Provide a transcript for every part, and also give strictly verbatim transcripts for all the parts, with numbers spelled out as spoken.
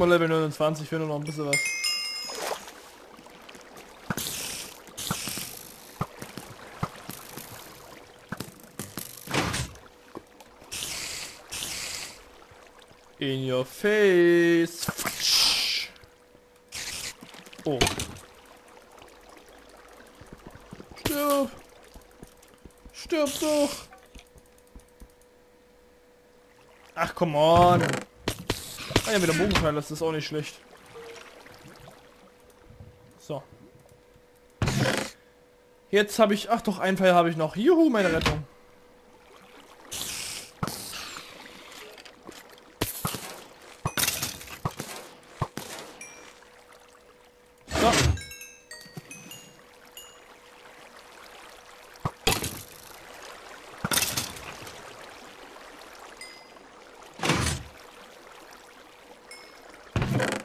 mal Level neunundzwanzig, für nur noch ein bisschen was. In your face. Oh. Stirb. Stirb doch. Ach, come on. Ah ja, wieder Bogenpfeil, das ist auch nicht schlecht. So. Jetzt habe ich... Ach doch, einen Pfeil habe ich noch. Juhu, meine Rettung.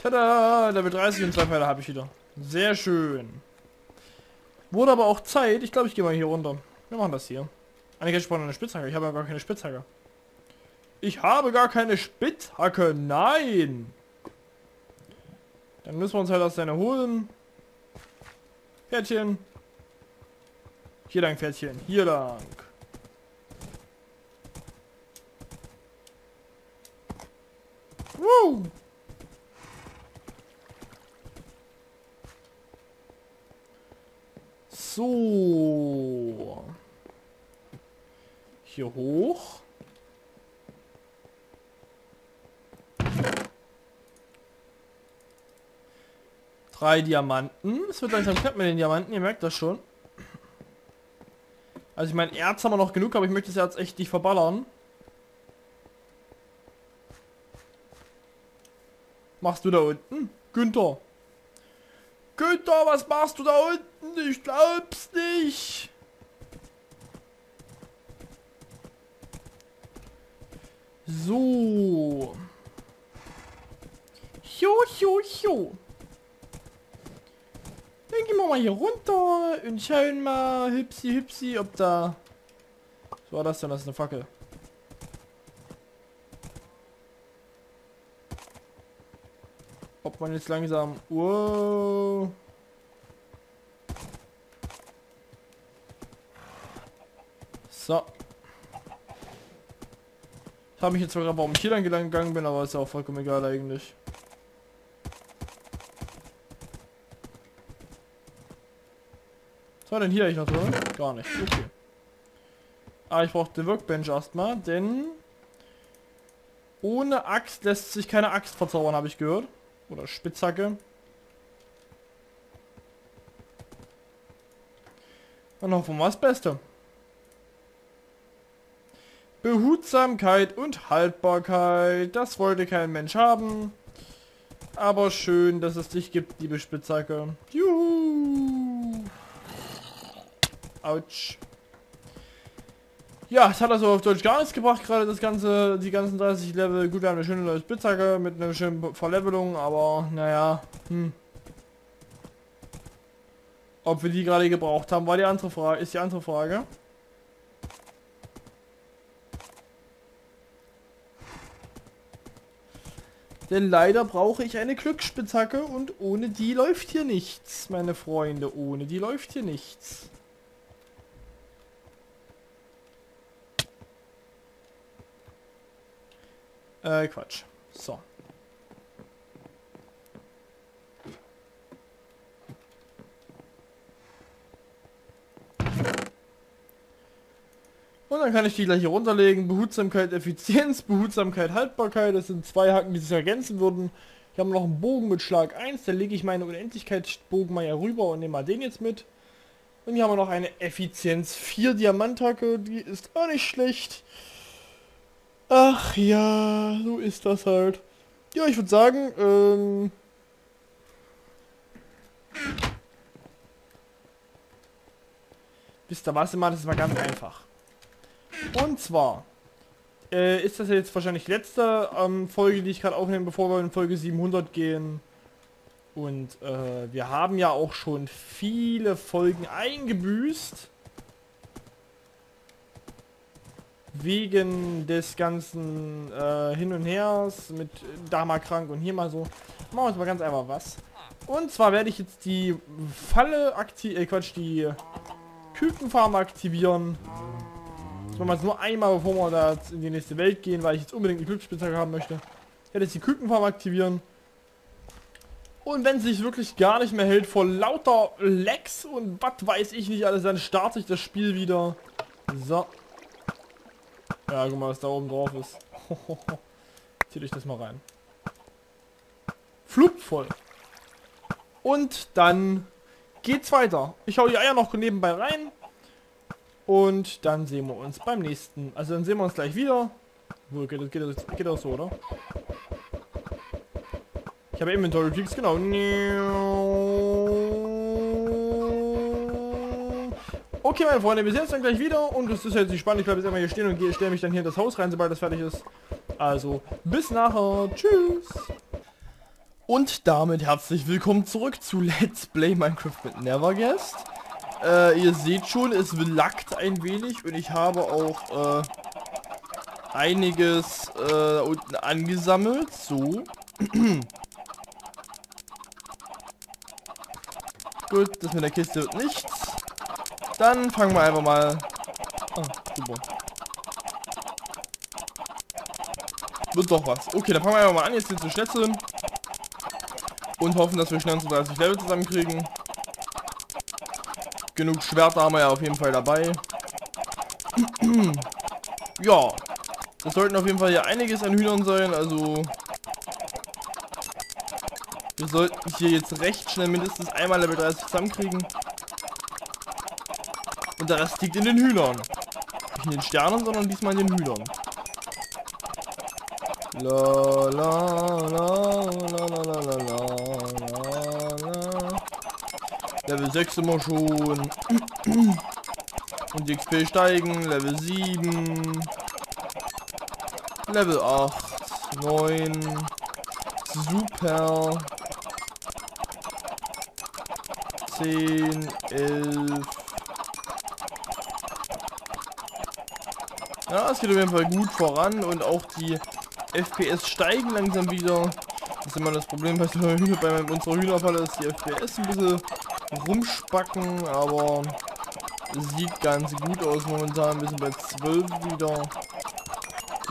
Tada! Level dreißig und zwei Pfeile habe ich wieder. Sehr schön. Wurde aber auch Zeit. Ich glaube, ich gehe mal hier runter. Wir machen das hier. Eigentlich brauche ich eine Spitzhacke. Ich habe ja gar keine Spitzhacke. Ich habe gar keine Spitzhacke. Nein! Dann müssen wir uns halt aus deiner holen. Pferdchen. Hier lang, Pferdchen. Hier lang. Woo! So. Hier hoch. Drei Diamanten. Es wird langsam knapp mit den Diamanten, ihr merkt das schon. Also ich meine, Erz haben wir noch genug, aber ich möchte das Erz echt nicht verballern. Machst du da unten? Günther. Günther, was machst du da unten? Ich glaub's nicht. So. Jo, jo, jo. Dann gehen wir mal hier runter und schauen mal, hüpsi, hüpsi, ob da... Was war das denn? Das ist eine Fackel. Ob man jetzt langsam... Wow. So. Ich habe mich jetzt sogar, warum ich hier lang gegangen bin, aber ist ja auch vollkommen egal eigentlich. Was war denn hier eigentlich noch drin? Gar nicht. Okay. Aber ich brauche die Workbench erstmal, denn... Ohne Axt lässt sich keine Axt verzaubern, habe ich gehört. Oder Spitzhacke. Dann hoffen wir mal das Beste. Behutsamkeit und Haltbarkeit. Das wollte kein Mensch haben. Aber schön, dass es dich gibt, liebe Spitzhacke. Juhu! Autsch. Ja, es hat also auf Deutsch gar nichts gebracht, gerade das ganze, die ganzen dreißig Level. Gut, wir haben eine schöne neue Spitzhacke mit einer schönen Verlevelung, aber naja, hm. Ob wir die gerade gebraucht haben, war die andere Frage, ist die andere Frage. Denn leider brauche ich eine Glücksspitzhacke und ohne die läuft hier nichts, meine Freunde, ohne die läuft hier nichts. Äh, Quatsch. So. Und dann kann ich die gleich hier runterlegen. Behutsamkeit, Effizienz, Behutsamkeit, Haltbarkeit. Das sind zwei Haken, die sich ergänzen würden. Ich habe noch einen Bogen mit Schlag eins. Da lege ich meine Unendlichkeitsbogen mal hier rüber und nehme mal den jetzt mit. Und hier haben wir noch eine Effizienz vier Diamanthacke. Die ist auch nicht schlecht. Ach ja, so ist das halt. Ja, ich würde sagen, ähm... wisst ihr was, immer, das ist mal ganz einfach. Und zwar, äh, ist das jetzt wahrscheinlich die letzte ähm, Folge, die ich gerade aufnehme, bevor wir in Folge siebenhundert gehen. Und äh, wir haben ja auch schon viele Folgen eingebüßt. wegen des ganzen äh, Hin und Hers mit da mal krank und hier mal so. Machen wir uns mal ganz einfach was. Und zwar werde ich jetzt die Falle aktivieren, äh, Quatsch, die Kükenfarm aktivieren. Das machen wir jetzt nur einmal, bevor wir da jetzt in die nächste Welt gehen, weil ich jetzt unbedingt die Glücksspielzeug haben möchte. Ich werde jetzt die Kükenfarm aktivieren. Und wenn es sich wirklich gar nicht mehr hält vor lauter Lags und was weiß ich nicht alles, dann starte ich das Spiel wieder. So. Ja, guck mal, was da oben drauf ist. Zieh dich das mal rein. Flup, voll. Und dann geht's weiter. Ich hau die Eier noch nebenbei rein. Und dann sehen wir uns beim nächsten. Also dann sehen wir uns gleich wieder. Wo geht das? Geht das, geht das so, oder? Ich habe Inventory Peaks, genau. Okay, meine Freunde, wir sehen uns dann gleich wieder und es ist jetzt nicht spannend. Ich bleibe jetzt einmal hier stehen und stelle mich dann hier in das Haus rein, sobald das fertig ist. Also, bis nachher. Tschüss. Und damit herzlich willkommen zurück zu Let's Play Minecraft mit Neverguest. Äh, ihr seht schon, es laggt ein wenig und ich habe auch äh, einiges äh, da unten angesammelt. So. Gut, das mit der Kiste wird nichts. Dann fangen wir einfach mal... Ah, super. Wird doch was. Okay, dann fangen wir einfach mal an. Jetzt sind wir Schätze. Und hoffen, dass wir schnell dreißig Level zusammenkriegen. Genug Schwerter haben wir ja auf jeden Fall dabei. Ja. Das sollten auf jeden Fall hier einiges an Hühnern sein. Also... Wir sollten hier jetzt recht schnell mindestens einmal Level dreißig zusammenkriegen. Und der Rest liegt in den Hühnern. Nicht in den Sternen, sondern diesmal in den Hühnern. La la la la la la la la. Level sechs sind wir schon. Und die X P steigen. Level sieben. Level acht. neun. Super. zehn. elf. Ja, es geht auf jeden Fall gut voran und auch die F P S steigen langsam wieder. Das ist immer das Problem, was bei unserer Hühnerfalle ist, die F P S ein bisschen rumspacken, aber sieht ganz gut aus momentan. Wir sind bei zwölf wieder.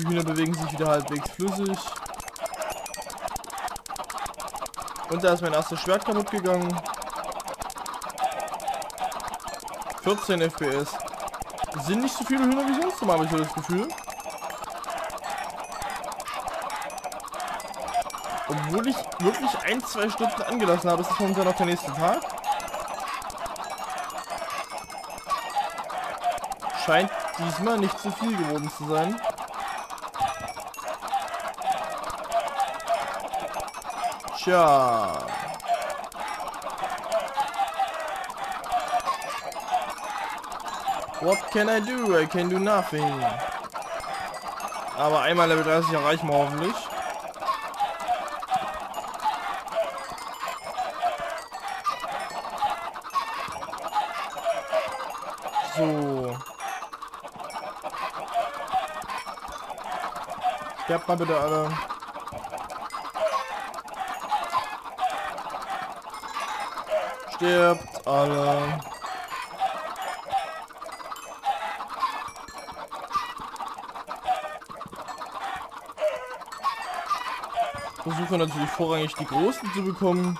Die Hühner bewegen sich wieder halbwegs flüssig. Und da ist mein erstes Schwert kaputt gegangen. vierzehn F P S. Sind nicht so viele Hühner wie sonst, habe ich so das Gefühl. Obwohl ich wirklich ein, zwei Stunden angelassen habe, ist es schon dann noch der nächste Tag. Scheint diesmal nicht so viel geworden zu sein. Tja. What can I do? I can do nothing. Aber einmal Level dreißig erreichen wir hoffentlich. So. Sterbt mal bitte alle. Stirbt alle. Versuche natürlich vorrangig die Großen zu bekommen.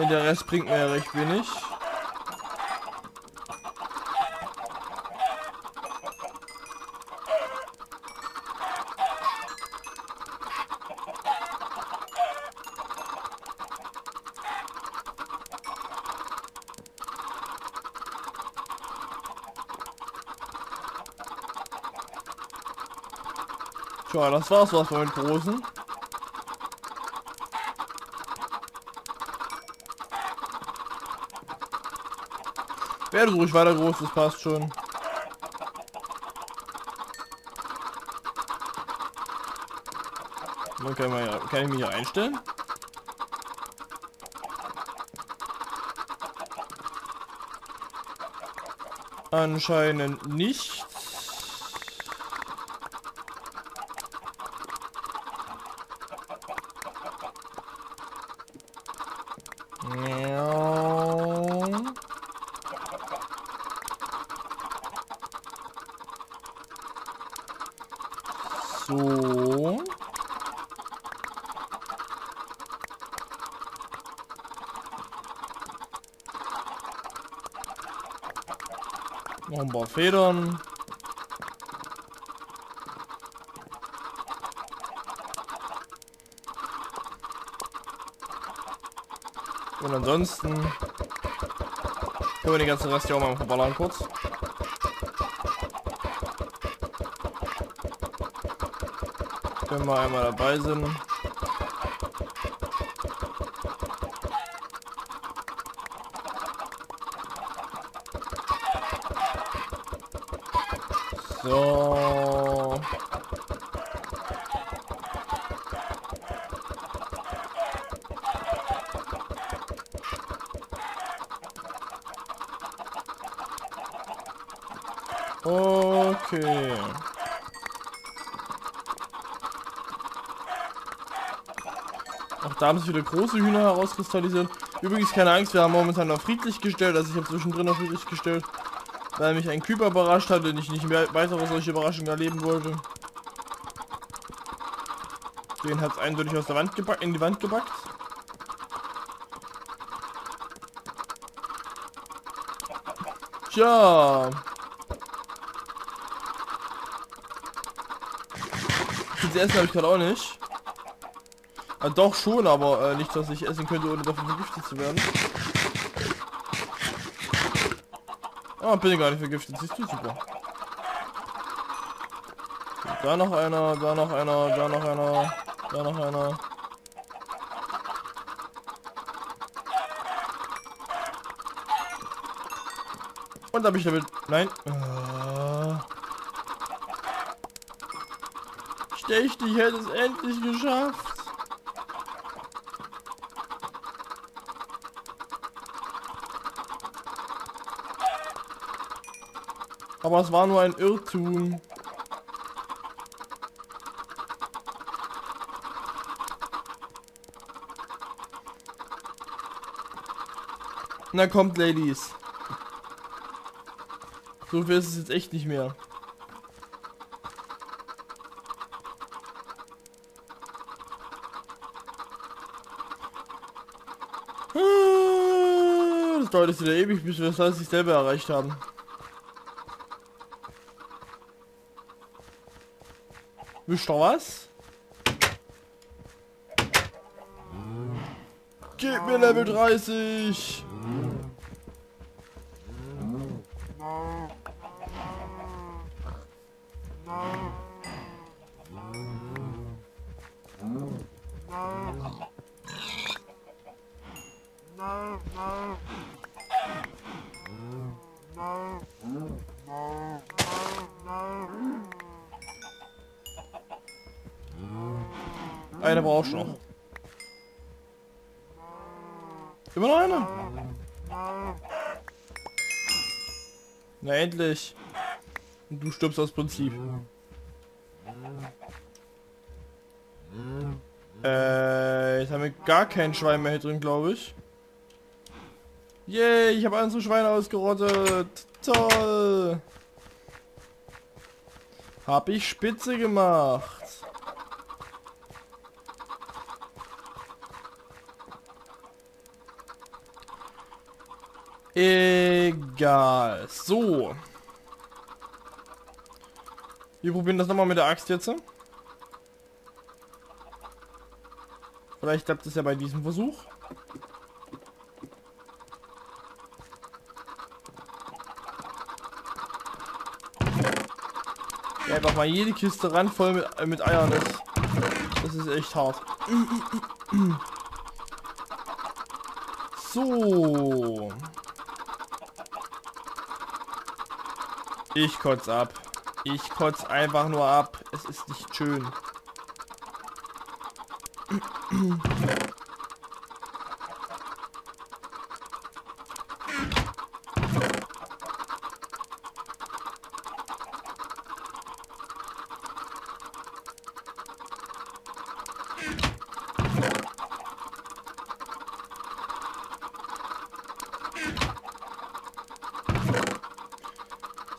Ja, der Rest bringt mir ja recht wenig. Tja, das war's was von den Großen. Werde ruhig weiter groß, das passt schon. Dann kann, man ja, kann ich mich ja einstellen. Anscheinend nicht. So. Noch ein paar Federn. Und ansonsten können wir den ganzen Rest hier auch mal verballern kurz. Wenn wir einmal dabei sind. So. Okay. Auch da haben sich wieder große Hühner herauskristallisiert. Übrigens keine Angst, wir haben momentan noch friedlich gestellt, also ich habe zwischendrin noch friedlich gestellt, weil mich ein Creeper überrascht hat und ich nicht mehr weitere solche Überraschungen erleben wollte. Den hat es eindeutig aus der Wand gebackt, in die Wand gebackt. Tja. Das Essen habe ich gerade auch nicht. Ah, doch schon, aber äh, nicht, dass ich essen könnte, ohne davon vergiftet zu werden. Ah, bin ich gar nicht vergiftet, siehst du, super. Da noch einer, da noch einer, da noch einer, da noch einer. Und da bin ich damit... Nein. Ah. Ich dachte, ich hätte es endlich geschafft. Aber es war nur ein Irrtum. Na kommt, Ladies. So viel ist es jetzt echt nicht mehr. Das dauert jetzt wieder ewig, bis wir das alles sich selber erreicht haben. Wischt ihr was? Gib mir Level dreißig! Eine brauchst du noch. Immer noch eine? Na endlich. Und du stirbst aus Prinzip. Äh, jetzt haben wir gar kein Schwein mehr hier drin, glaube ich. Yay, ich habe unsere Schweine ausgerottet. Toll. Hab ich spitze gemacht. Egal. So. Wir probieren das nochmal mit der Axt jetzt. Vielleicht klappt es ja bei diesem Versuch. Ja, einfach mal jede Kiste ran, voll mit, äh, mit Eiern ist. Das ist echt hart. So. Ich kotz ab. Ich kotz einfach nur ab. Es ist nicht schön.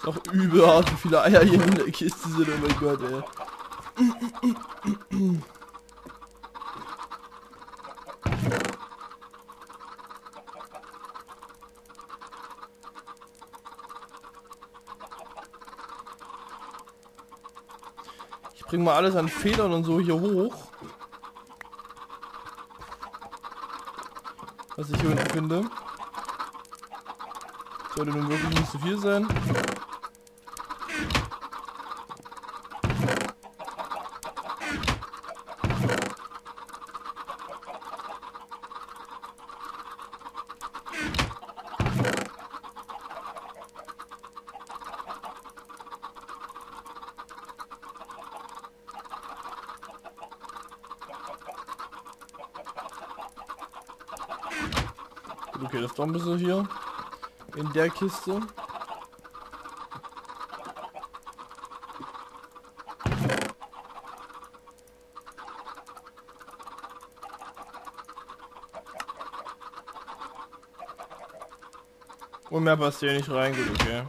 Auch überhaupt, wie viele Eier hier in der Kiste sind, oh mein Gott, ey. Ich bringe mal alles an Federn und so hier hoch. Was ich hier unten finde. Sollte nun wirklich nicht zu viel sein. Okay, das ist doch ein bisschen hier in der Kiste. Und mehr passt hier nicht rein, gut, okay.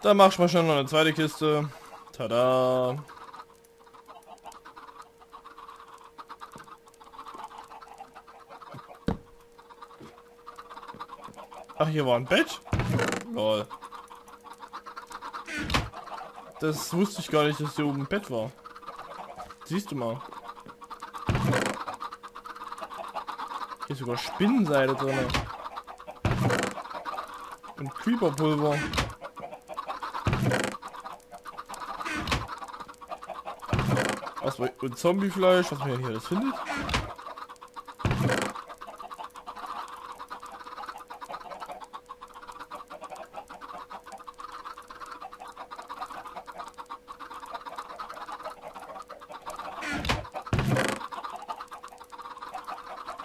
Dann mach ich mal schon noch eine zweite Kiste. Tada! Ach, hier war ein Bett? Lol. Das wusste ich gar nicht, dass hier oben ein Bett war. Siehst du mal. Hier ist sogar Spinnenseide drin. Und Creeperpulver. Was war, und Zombiefleisch, was man hier alles findet.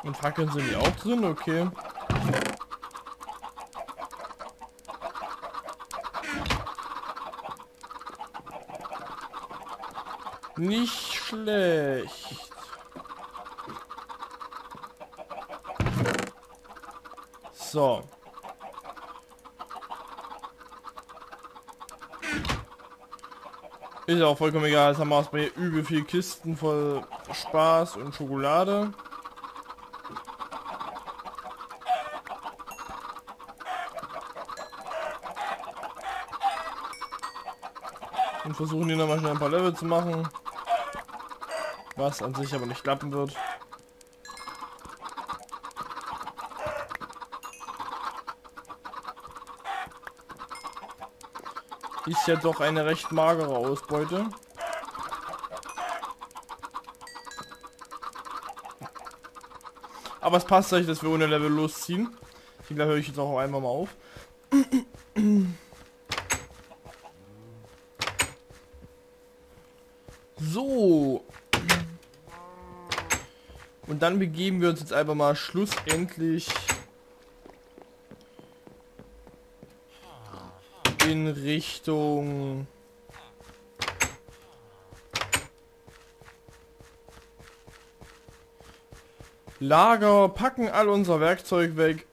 Und Fackeln sind die auch drin, okay. Nicht schlecht. So. Ist ja auch vollkommen egal, jetzt haben wir aus bei übel viel Kisten voll Spaß und Schokolade. Und versuchen hier nochmal schnell ein paar Level zu machen. Was an sich aber nicht klappen wird. Ist ja doch eine recht magere Ausbeute. Aber es passt eigentlich, dass wir ohne Level losziehen. Vielleicht höre ich jetzt auch einfach mal auf. So. Und dann begeben wir uns jetzt einfach mal schlussendlich in Richtung Lager, packen all unser Werkzeug weg.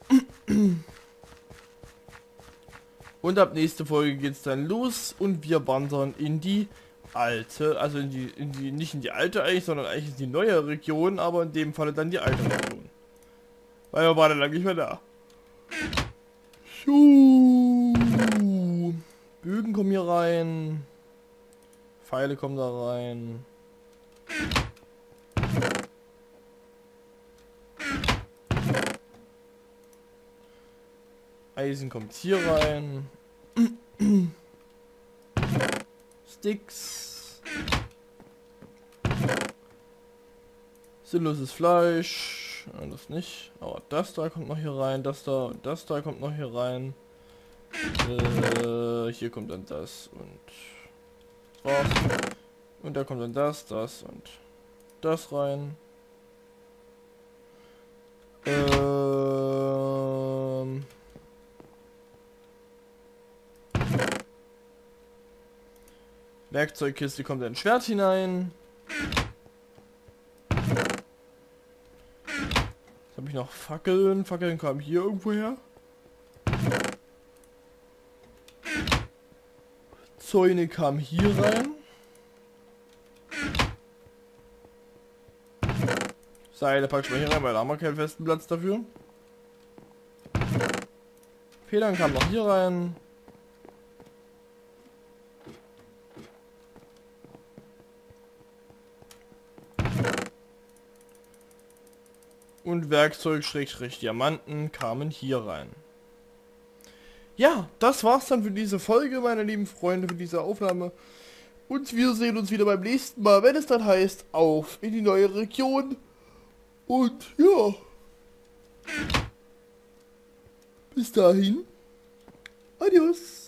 Und ab nächste Folge geht's dann los und wir wandern in die alte, also in die, in die, nicht in die alte eigentlich, sondern eigentlich in die neue Region, aber in dem Falle dann die alte Region. Weil wir waren lange nicht mehr da. Schuh. Bögen kommen hier rein. Pfeile kommen da rein. Eisen kommt hier rein. Sticks. Sinnloses Fleisch. Das nicht. Aber das da kommt noch hier rein. Das da und das da kommt noch hier rein. Äh, hier kommt dann das und drauf. Und da kommt dann das, das und das rein. Ähm Werkzeugkiste kommt ein Schwert hinein. Jetzt habe ich noch Fackeln. Fackeln kamen hier irgendwo her. Zäune kamen hier rein. Seile packt man hier rein, weil da haben wir keinen festen Platz dafür. Federn kamen noch hier rein. Und Werkzeug-Diamanten kamen hier rein. Ja, das war's dann für diese Folge, meine lieben Freunde, für diese Aufnahme. Und wir sehen uns wieder beim nächsten Mal, wenn es dann heißt, auf in die neue Region. Und ja, bis dahin, adios.